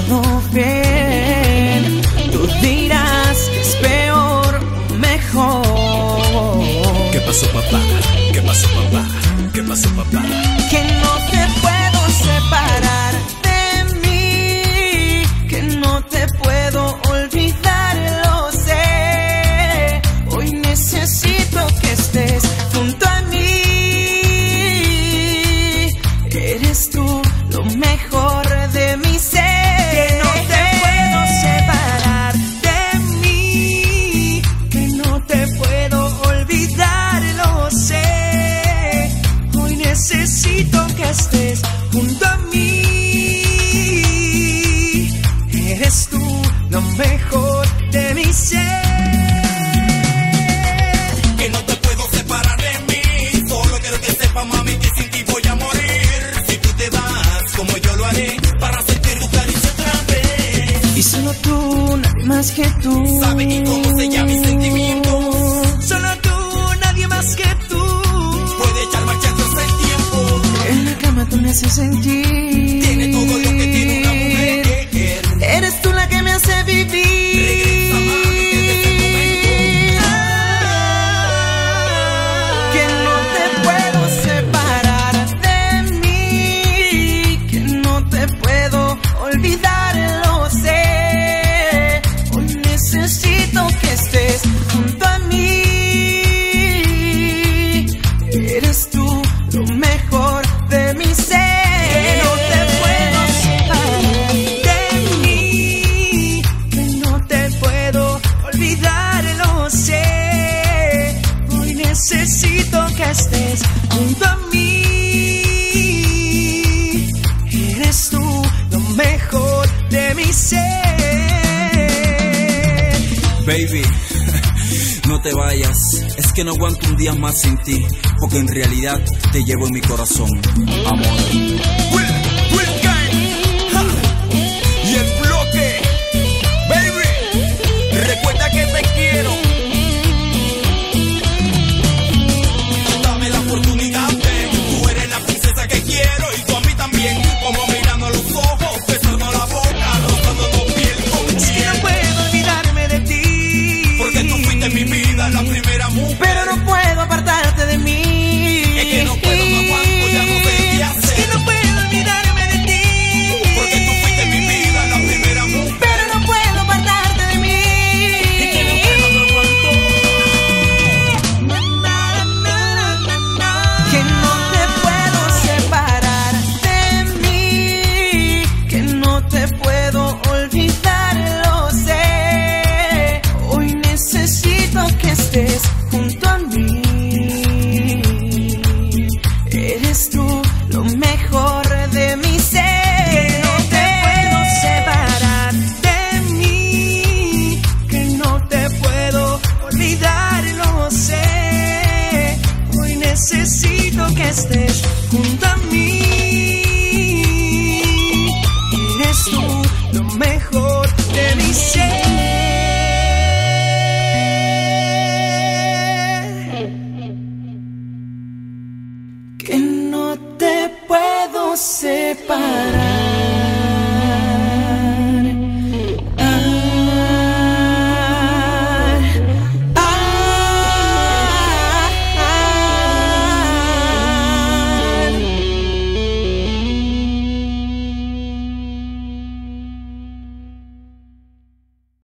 estado bien. Tú dirás que es peor, mejor. ¿Qué pasó, papá? ¿Qué pasó, papá? ¿Qué pasó, papá? Que no te puedo separar de mí, que no te puedo olvidar, lo sé. Hoy necesito que estés junto a mí. Eres tú lo mejor de mi ser. Que no te puedo separar de mí, que no te puedo olvidar, lo sé. Hoy necesito que estés junto a mí. Eres tú lo mejor de mi ser. Y solo tú, nadie más que tú, sabe que cómo se llama mi sentimiento. Solo tú, nadie más que tú, puede echar marcha todo el tiempo. En la cama tú me haces sentir, tiene todo lo que tiene una mujer. Eres tú la que me hace vivir. Regresa, mami, desde ese momento. Ah, que no te puedo separar de mí, que no te puedo olvidar, lo sé. Necesito que estés junto a mí. Eres tú lo mejor de mi ser. Que no te puedo separar de mí, que no te puedo olvidar, lo sé. Hoy necesito que estés junto a mí. Eres tú lo mejor de mi ser. Baby, no te vayas, es que no aguanto un día más sin ti, porque en realidad te llevo en mi corazón, amor. Y el bloque, baby, recuerda que te quiero. Dame la oportunidad, tú eres la princesa que quiero, y tú a mí también, como mirando a los ojos, besando la boca, rozando tu piel con miel. Mi vida, la primera mujer. Pero no puedo apartarte de mí. Es que no puedo, no aguanto, ya no sé qué hacer. Es que no puedo olvidarme de ti. Porque tú fuiste mi vida, la primera mujer. Pero no puedo apartarte de mí. Es que no puedo, no aguanto. Que no te puedo separar de mí, que no te puedo olvidar, lo sé. Hoy necesito que estés junto a mí. Eres tú lo mejor de mi ser. Que no te puedo separar de mí, que no te puedo olvidar, lo sé. Hoy necesito que estés junto a mí. Eres tú lo mejor de mi ser. Separar.